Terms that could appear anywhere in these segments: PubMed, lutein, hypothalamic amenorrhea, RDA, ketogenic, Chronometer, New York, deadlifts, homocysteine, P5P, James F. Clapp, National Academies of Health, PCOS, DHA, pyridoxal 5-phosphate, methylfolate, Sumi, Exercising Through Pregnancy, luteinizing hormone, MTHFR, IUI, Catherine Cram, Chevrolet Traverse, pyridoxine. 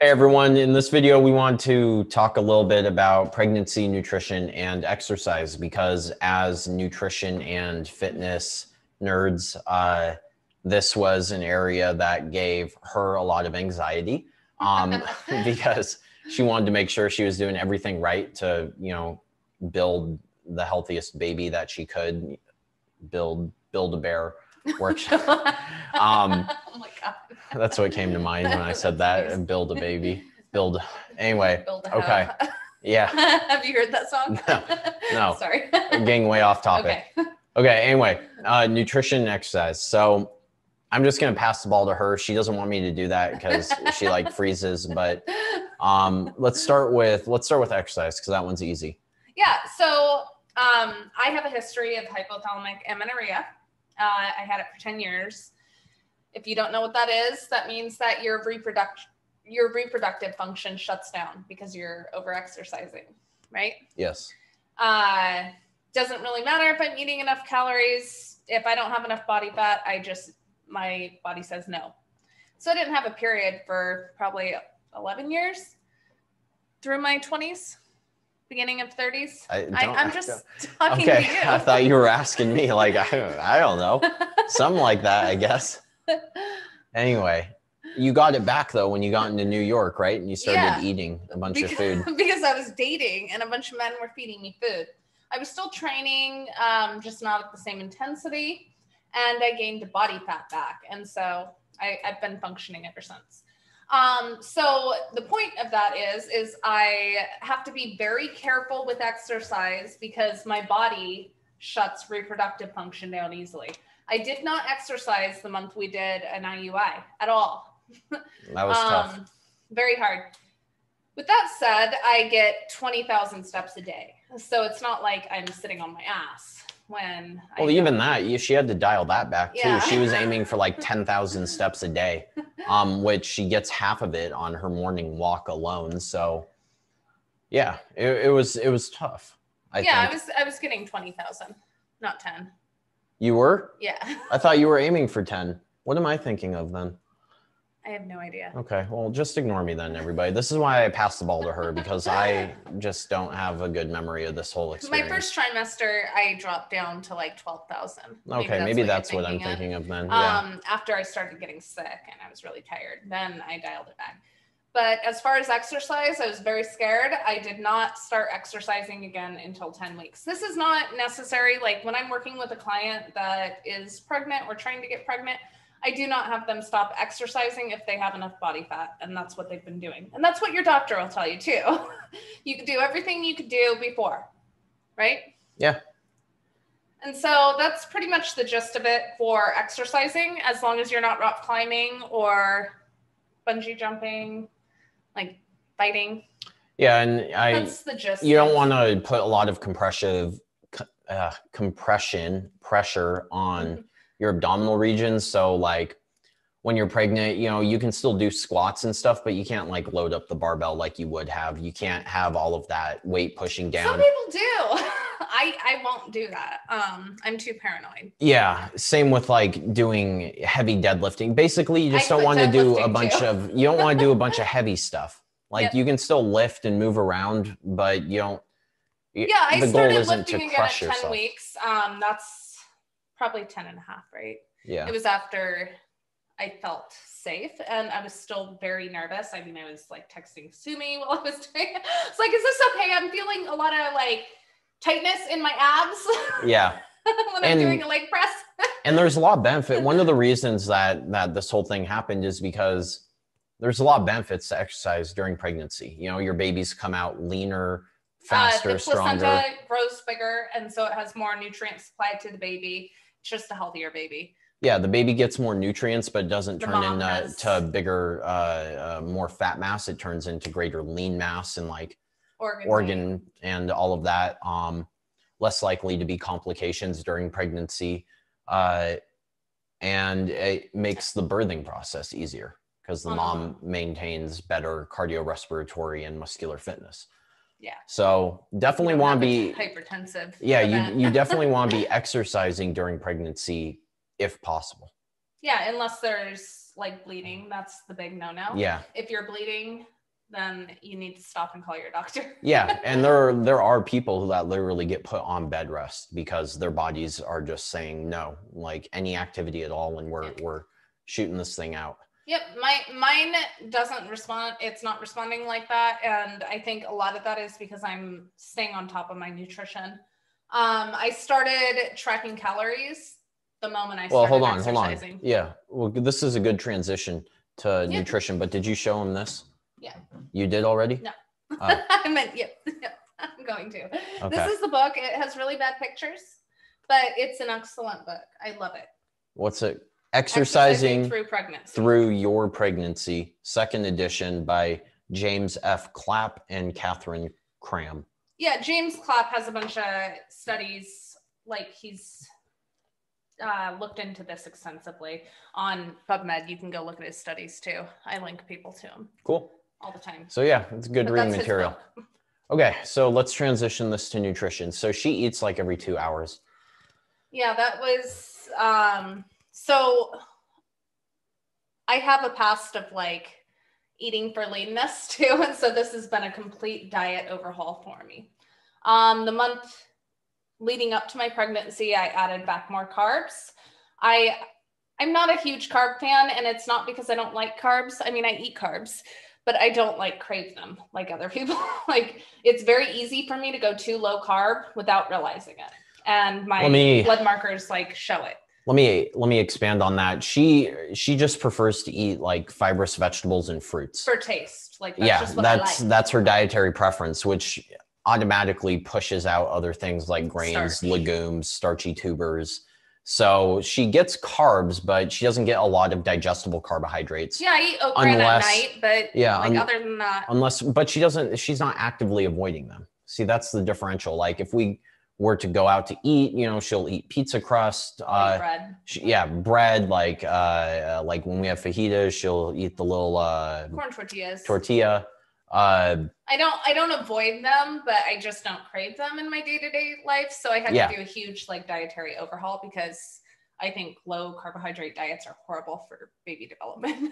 Hey everyone, in this video we want to talk a little bit about pregnancy, nutrition, and exercise because as nutrition and fitness nerds, this was an area that gave her a lot of anxiety because she wanted to make sure she was doing everything right to, you know, build the healthiest baby that she could, build a bear workshop. Oh my God. That's what came to mind when I said that. And build a baby, build. Anyway, build a okay, yeah. Have you heard that song? No. Sorry, I'm getting way off topic. Okay. Anyway, nutrition and exercise. So I'm just gonna pass the ball to her. She doesn't want me to do that because she like freezes. But let's start with exercise because that one's easy. Yeah. So I have a history of hypothalamic amenorrhea. I had it for 10 years. If you don't know what that is, that means that your reproductive function shuts down because you're over-exercising, right? Yes. Doesn't really matter if I'm eating enough calories. If I don't have enough body fat, my body says no. So I didn't have a period for probably 11 years through my 20s. Beginning of 30s. I'm just talking to you. I thought you were asking me, like, I don't know. Something like that, I guess. Anyway, you got it back though when you got into New York, right? And you started eating a bunch of food. Because I was dating and a bunch of men were feeding me food. I was still training, just not at the same intensity. And I gained body fat back. And so I've been functioning ever since. So the point of that is I have to be very careful with exercise because my body shuts reproductive function down easily. I did not exercise the month we did an IUI at all. That was tough. Very hard. With that said, I get 20,000 steps a day. So it's not like I'm sitting on my ass. She had to dial that back too. Yeah. She was aiming for like 10,000 steps a day, which she gets half of it on her morning walk alone. So yeah, it was tough. I think. I was getting 20,000, not 10. You were? Yeah. I thought you were aiming for 10. What am I thinking of then? I have no idea. Okay. Well, just ignore me then, everybody. This is why I passed the ball to her because I just don't have a good memory of this whole experience. My first trimester, I dropped down to like 12,000. Okay. Maybe that's what I'm thinking of then. Yeah. After I started getting sick and I was really tired, then I dialed it back. But as far as exercise, I was very scared. I did not start exercising again until 10 weeks. This is not necessary. Like when I'm working with a client that is pregnant or trying to get pregnant, I do not have them stop exercising if they have enough body fat, and that's what they've been doing. And that's what your doctor will tell you too. You could do everything you could do before, right? Yeah. And so that's pretty much the gist of it for exercising, as long as you're not rock climbing or bungee jumping, like fighting. Yeah, and that's the gist. You don't want to put a lot of compression pressure on your abdominal region. So like when you're pregnant, you know, you can still do squats and stuff, but you can't like load up the barbell like you would have. You can't have all of that weight pushing down. Some people do. I won't do that. I'm too paranoid. Yeah. Same with like doing heavy deadlifting. Basically, you just don't want to do a bunch of, you don't want to do a bunch of heavy stuff. Like you can still lift and move around, but you don't. Yeah. The goal isn't to crush yourself. I started lifting again at 10 weeks. That's probably 10 and a half, right? Yeah. It was after I felt safe and I was still very nervous. I mean, I was like texting Sumi while I was doing it. It's like, is this okay? I'm feeling a lot of like tightness in my abs. Yeah. When I'm doing a leg press. And there's a lot of benefit. One of the reasons that this whole thing happened is because there's a lot of benefits to exercise during pregnancy. You know, your babies come out leaner, faster, stronger. The placenta grows bigger. And so it has more nutrients supplied to the baby. Just a healthier baby. Yeah, the baby gets more nutrients, but doesn't turn into bigger, more fat mass. It turns into greater lean mass and like organ and all of that. Less likely to be complications during pregnancy. And it makes the birthing process easier because the mom maintains better cardiorespiratory and muscular fitness. Yeah. So definitely want to be hypertensive. Yeah. You definitely want to be exercising during pregnancy if possible. Yeah. Unless there's like bleeding, that's the big no-no. Yeah. If you're bleeding, then you need to stop and call your doctor. Yeah. And there are people that literally get put on bed rest because their bodies are just saying no, like any activity at all. And we're shooting this thing out. Yep. Mine doesn't respond. It's not responding like that. And I think a lot of that is because I'm staying on top of my nutrition. I started tracking calories the moment I started exercising. Hold on. Yeah. Well, this is a good transition to nutrition, but did you show them this? Yeah. You did already? No. I meant, yep. I'm going to. Okay. This is the book. It has really bad pictures, but it's an excellent book. I love it. What's it? Exercising Through Pregnancy. Through Your Pregnancy, second edition by James F. Clapp and Catherine Cram. Yeah, James Clapp has a bunch of studies, like he's looked into this extensively on PubMed. You can go look at his studies too. I link people to him. Cool. All the time. So yeah, it's good reading material. Okay, so let's transition this to nutrition. So she eats like every 2 hours. Yeah, that was, so I have a past of like eating for leanness too. And so this has been a complete diet overhaul for me. The month leading up to my pregnancy, I added back more carbs. I'm not a huge carb fan, and it's not because I don't like carbs. I mean, I eat carbs, but I don't like crave them like other people. Like it's very easy for me to go too low carb without realizing it. And my blood markers like show it. Let me expand on that. She just prefers to eat like fibrous vegetables and fruits for taste. Like that's just what I like. That's her dietary preference, which automatically pushes out other things like grains, legumes, starchy tubers. So she gets carbs, but she doesn't get a lot of digestible carbohydrates. Yeah, I eat oat bran at night, but yeah, like other than that, but she's not actively avoiding them. See, that's the differential. Like if we were to go out to eat, you know, she'll eat pizza crust, bread. Bread. Like when we have fajitas, she'll eat the little, corn tortillas. I don't avoid them, but I just don't crave them in my day-to-day life. So I had to do a huge like dietary overhaul because I think low carbohydrate diets are horrible for baby development.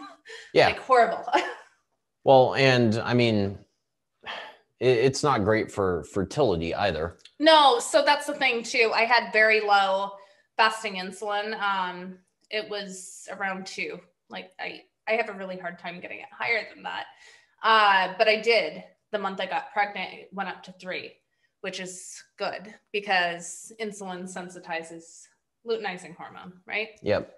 Yeah. Like horrible. Well, and I mean, it's not great for fertility either. No. So that's the thing too. I had very low fasting insulin. It was around 2. Like I have a really hard time getting it higher than that. But I did the month I got pregnant, it went up to 3, which is good because insulin sensitizes luteinizing hormone, right? Yep.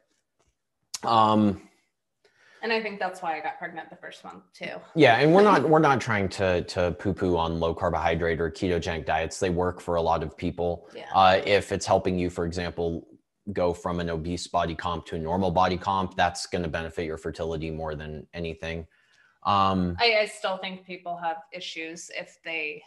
And I think that's why I got pregnant the first month too. Yeah. And we're not trying to poo-poo on low carbohydrate or ketogenic diets. They work for a lot of people. Yeah. If it's helping you, for example, go from an obese body comp to a normal body comp, that's going to benefit your fertility more than anything. I still think people have issues if they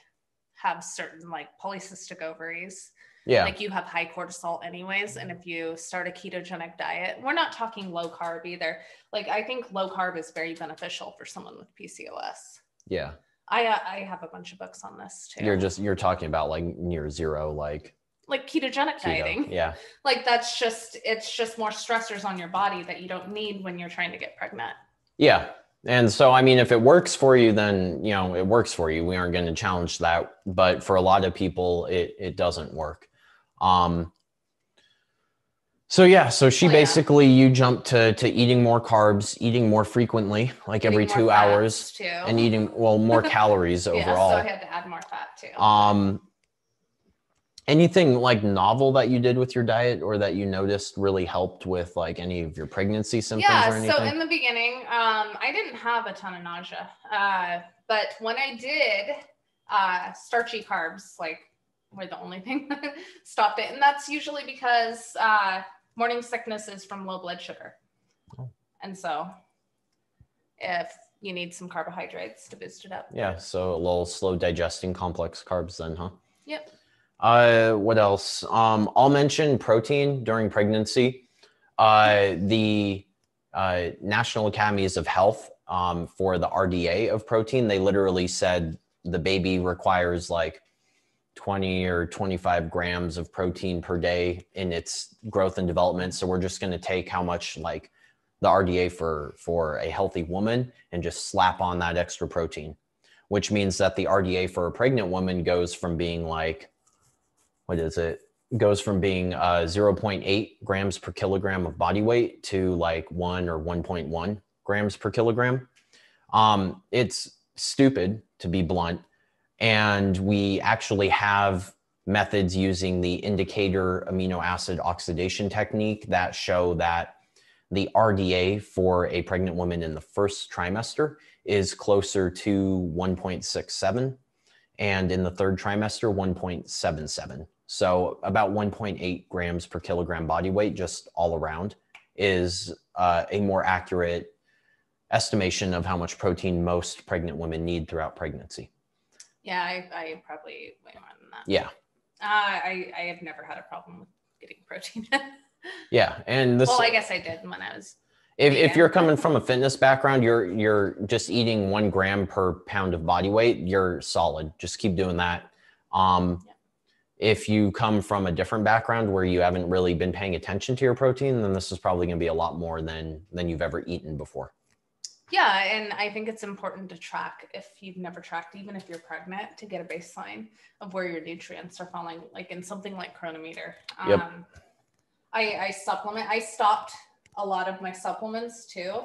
have certain like polycystic ovaries. Yeah. Like you have high cortisol anyways. And if you start a ketogenic diet, we're not talking low carb either. Like I think low carb is very beneficial for someone with PCOS. Yeah. I have a bunch of books on this too. You're talking about like near zero, like ketogenic dieting. Yeah. Like that's just, it's just more stressors on your body that you don't need when you're trying to get pregnant. Yeah. And so, I mean, if it works for you, then, you know, it works for you. We aren't going to challenge that. But for a lot of people, it doesn't work. Basically, you jump to eating more carbs, eating more frequently, like every 2 hours too. And eating, more calories overall. Yeah, so I had to add more fat too. Anything like novel that you did with your diet or that you noticed really helped with like any of your pregnancy symptoms or anything? Yeah, so in the beginning, I didn't have a ton of nausea, but when I did, starchy carbs, like were the only thing that stopped it. And that's usually because morning sickness is from low blood sugar. Oh. And so if you need some carbohydrates to boost it up. Yeah, so a little slow digesting complex carbs then, huh? Yep. What else? I'll mention protein during pregnancy. The National Academies of Health, for the RDA of protein, they literally said the baby requires like 20 or 25 grams of protein per day in its growth and development. So we're just going to take how much like the RDA for a healthy woman and just slap on that extra protein, which means that the RDA for a pregnant woman goes from being like, what is it? Goes from being 0.8 grams per kilogram of body weight to like 1 or 1.1 grams per kilogram. It's stupid, to be blunt. And we actually have methods using the indicator amino acid oxidation technique that show that the RDA for a pregnant woman in the first trimester is closer to 1.67, and in the third trimester, 1.77. So about 1.8 grams per kilogram body weight, just all around, is a more accurate estimation of how much protein most pregnant women need throughout pregnancy. Yeah, I probably weigh more than that. Yeah. I have never had a problem with getting protein. Yeah, and this. Well, I guess I did when I was. If you're coming from a fitness background, you're just eating 1 gram per pound of body weight. You're solid. Just keep doing that. Yeah. If you come from a different background where you haven't really been paying attention to your protein, then this is probably going to be a lot more than you've ever eaten before. Yeah, and I think it's important to track if you've never tracked, even if you're pregnant, to get a baseline of where your nutrients are falling, like in something like Chronometer. Yep. I stopped a lot of my supplements too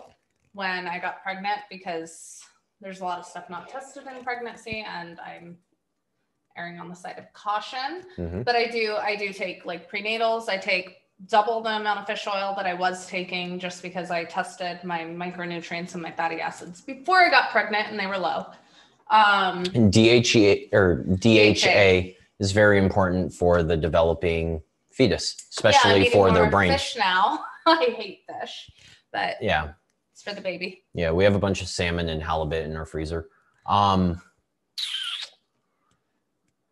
when I got pregnant, because there's a lot of stuff not tested in pregnancy, and I'm erring on the side of caution. Mm-hmm. But I do take like prenatals. I take double the amount of fish oil that I was taking, just because I tested my micronutrients and my fatty acids before I got pregnant, and they were low. And DHA is very important for the developing fetus, especially for their brain. Fish now. I hate fish, but yeah, it's for the baby. Yeah, we have a bunch of salmon and halibut in our freezer.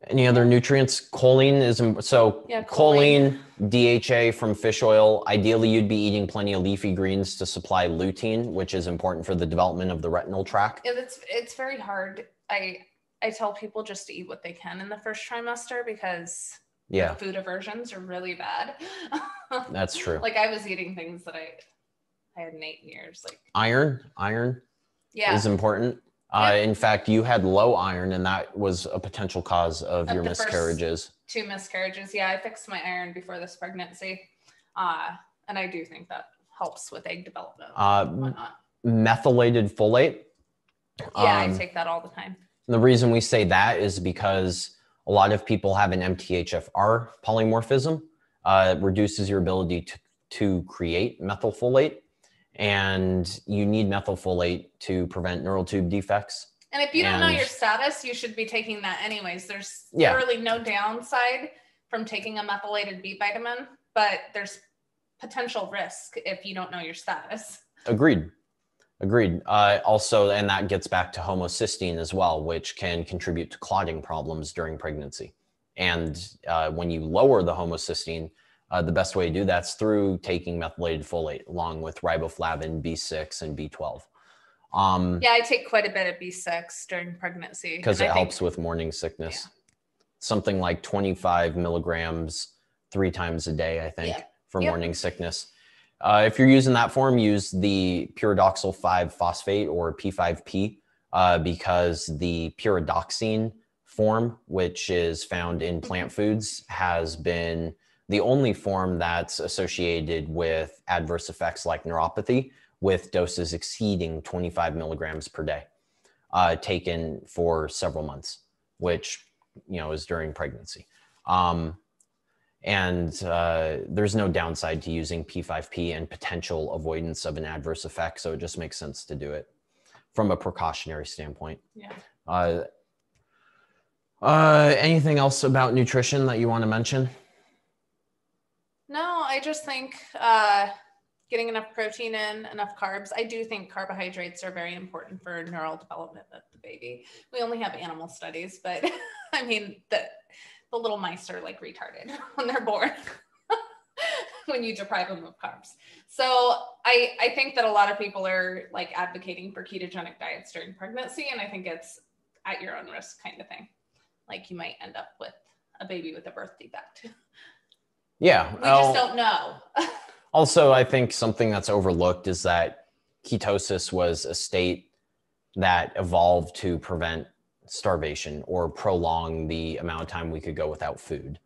Any other nutrients? Choline is choline, DHA from fish oil. Ideally, you'd be eating plenty of leafy greens to supply lutein, which is important for the development of the retinal tract. Yeah, it's very hard. I tell people just to eat what they can in the first trimester, because yeah, food aversions are really bad. That's true. Like I was eating things that I hadn't eaten in years. Like iron is important. Yeah. In fact, you had low iron, and that was a potential cause of your miscarriages. Two miscarriages. Yeah. I fixed my iron before this pregnancy. And I do think that helps with egg development. Methylated folate. Yeah. I take that all the time. The reason we say that is because a lot of people have an MTHFR polymorphism. It reduces your ability to create methylfolate, and you need methylfolate to prevent neural tube defects. And if you don't know your status, you should be taking that anyways. There's literally no downside from taking a methylated B vitamin, but there's potential risk if you don't know your status. Agreed. Also, and that gets back to homocysteine as well, which can contribute to clotting problems during pregnancy. And when you lower the homocysteine, the best way to do that's through taking methylated folate along with riboflavin, B6, and B12. I take quite a bit of B6 during pregnancy, because it helps with morning sickness. Yeah. Something like 25 milligrams 3 times a day, I think, for morning sickness. If you're using that form, use the pyridoxal 5-phosphate or P5P, because the pyridoxine form, which is found in plant foods, has been the only form that's associated with adverse effects like neuropathy with doses exceeding 25 milligrams per day taken for several months, which is during pregnancy. And there's no downside to using P5P and potential avoidance of an adverse effect. So it just makes sense to do it from a precautionary standpoint. Yeah. Anything else about nutrition that you want to mention? No, I just think getting enough protein in, enough carbs. I do think carbohydrates are very important for neural development of the baby. We only have animal studies, but I mean, the little mice are like retarded when they're born when you deprive them of carbs. So I think that a lot of people are like advocating for ketogenic diets during pregnancy. And I think it's at your own risk kind of thing. Like you might end up with a baby with a birth defect. Yeah. We just don't know. Also, I think something that's overlooked is that ketosis was a state that evolved to prevent starvation or prolong the amount of time we could go without food.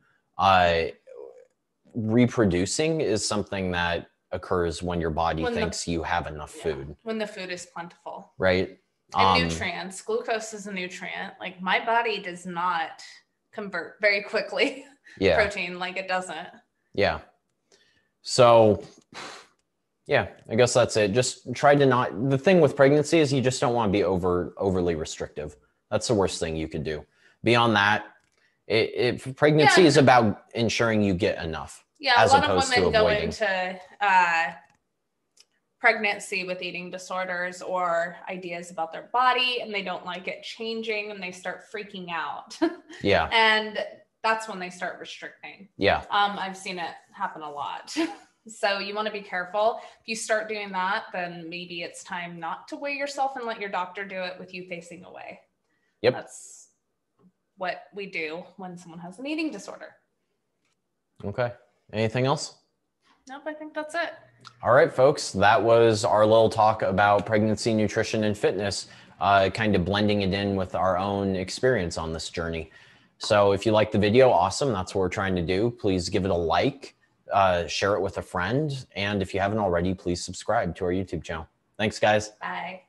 Reproducing is something that occurs when your body thinks you have enough food. When the food is plentiful. Right. And nutrients. Glucose is a nutrient. Like, my body does not convert very quickly protein like it doesn't. Yeah. So yeah, I guess that's it. Just try to not, the thing with pregnancy is you just don't want to be overly restrictive. That's the worst thing you could do. Beyond that, pregnancy is about ensuring you get enough. Yeah, a lot of women go into pregnancy with eating disorders or ideas about their body, and they don't like it changing, and they start freaking out. Yeah. And that's when they start restricting. Yeah. I've seen it happen a lot. So you want to be careful. If you start doing that, then maybe it's time not to weigh yourself and let your doctor do it with you facing away. Yep. That's what we do when someone has an eating disorder. Okay. Anything else? Nope, I think that's it. All right, folks, that was our little talk about pregnancy, nutrition, and fitness, kind of blending it in with our own experience on this journey. So if you like the video, awesome. That's what we're trying to do. Please give it a like, share it with a friend. And if you haven't already, please subscribe to our YouTube channel. Thanks, guys. Bye.